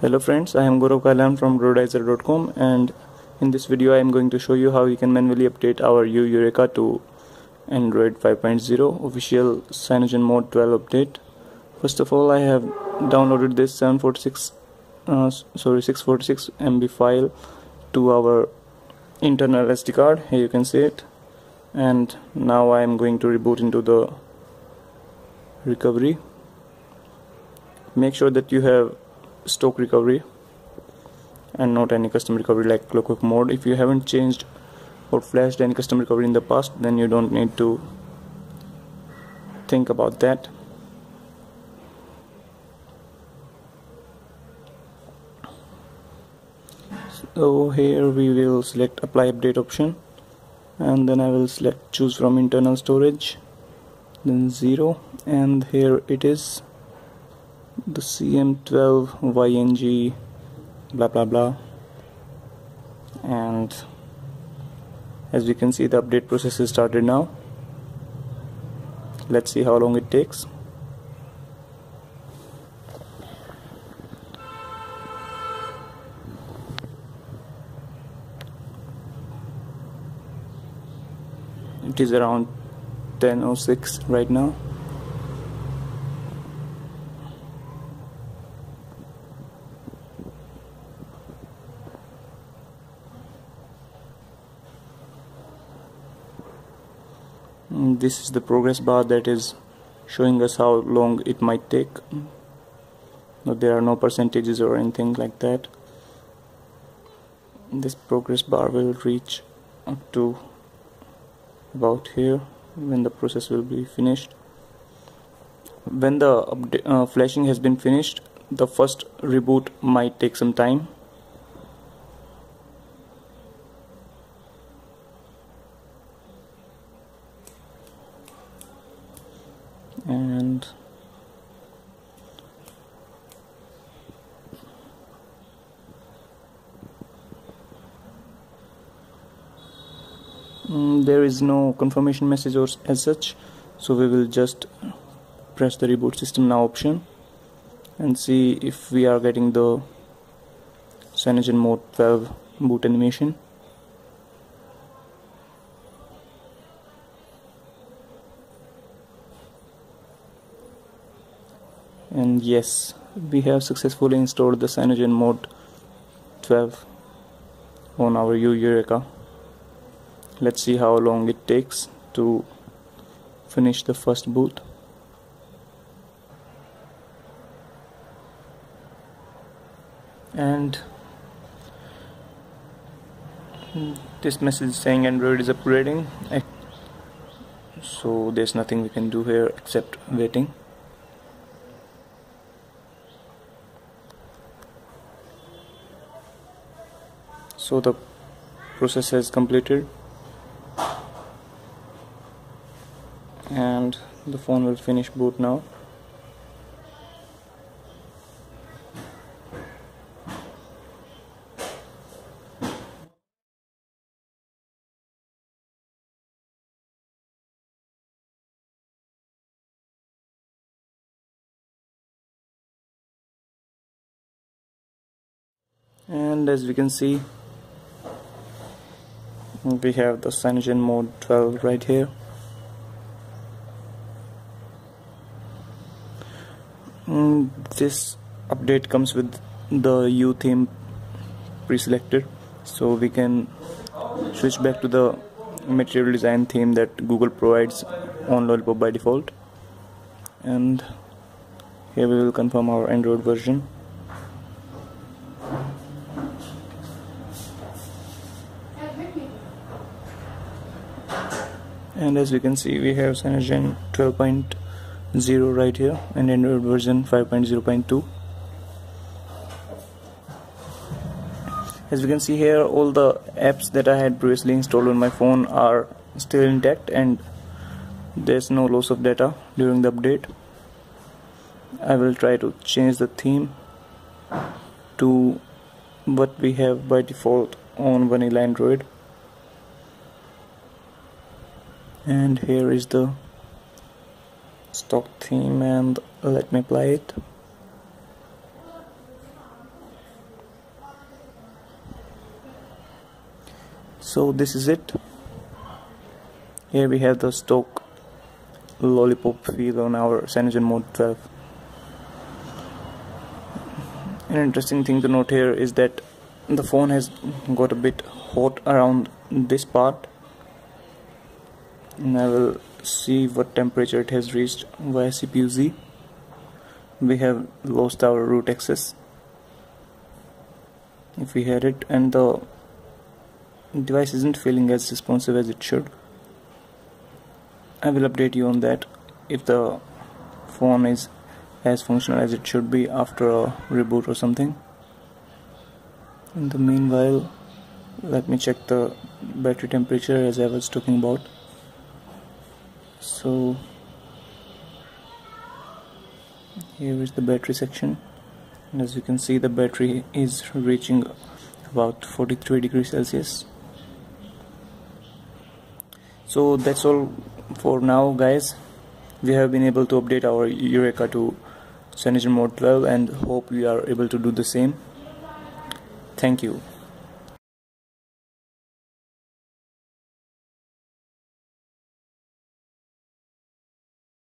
Hello friends, I am Gaurav Gahlyan from droidiser.com, and in this video I am going to show you how you can manually update our Yu Yureka to Android 5.0 official CyanogenMod 12 update. First of all, I have downloaded this 646 MB file to our internal SD card. Here you can see it, and now I am going to reboot into the recovery. Make sure that you have stock recovery and not any custom recovery like clockwork mode. If you haven't changed or flashed any custom recovery in the past, then you don't need to think about that. So here we will select apply update option, and then I will select choose from internal storage, then 0, and here it is the CM12YNG blah blah blah, and as we can see the update process is started now. Let's see how long it takes. It is around 10:06 right now. And this is the progress bar that is showing us how long it might take. But there are no percentages or anything like that. This progress bar will reach up to about here when the process will be finished. When the flashing has been finished, the first reboot might take some time. And there is no confirmation message or as such, so we will just press the reboot system now option and see if we are getting the CyanogenMod 12 boot animation. And yes, we have successfully installed the CyanogenMod 12 on our Yu Yureka. Let's see how long it takes to finish the first boot. And this message saying Android is upgrading, so there's nothing we can do here except waiting. So the process has completed, and the phone will finish boot now. And as we can see, we have the CyanogenMod 12 right here. This update comes with the U theme pre-selected, so we can switch back to the material design theme that Google provides on Lollipop by default. And here we will confirm our Android version. And as we can see, we have CyanogenMod 12.0 right here and Android version 5.0.2. As we can see here, all the apps that I had previously installed on my phone are still intact, and there's no loss of data during the update. I will try to change the theme to what we have by default on vanilla Android. And here is the stock theme, and let me apply it. So this is it. Here we have the stock Lollipop feel on our CyanogenMod 12. An interesting thing to note here is that the phone has got a bit hot around this part, and I will see what temperature it has reached via CPU-Z. We have lost our root access if we had it, and the device isn't feeling as responsive as it should. I will update you on that if the phone is as functional as it should be after a reboot or something. In the meanwhile, let me check the battery temperature as I was talking about. So here is the battery section, and as you can see, the battery is reaching about 43 degrees Celsius. So that's all for now, guys. We have been able to update our Yureka to CyanogenMod 12, and hope you are able to do the same. Thank you.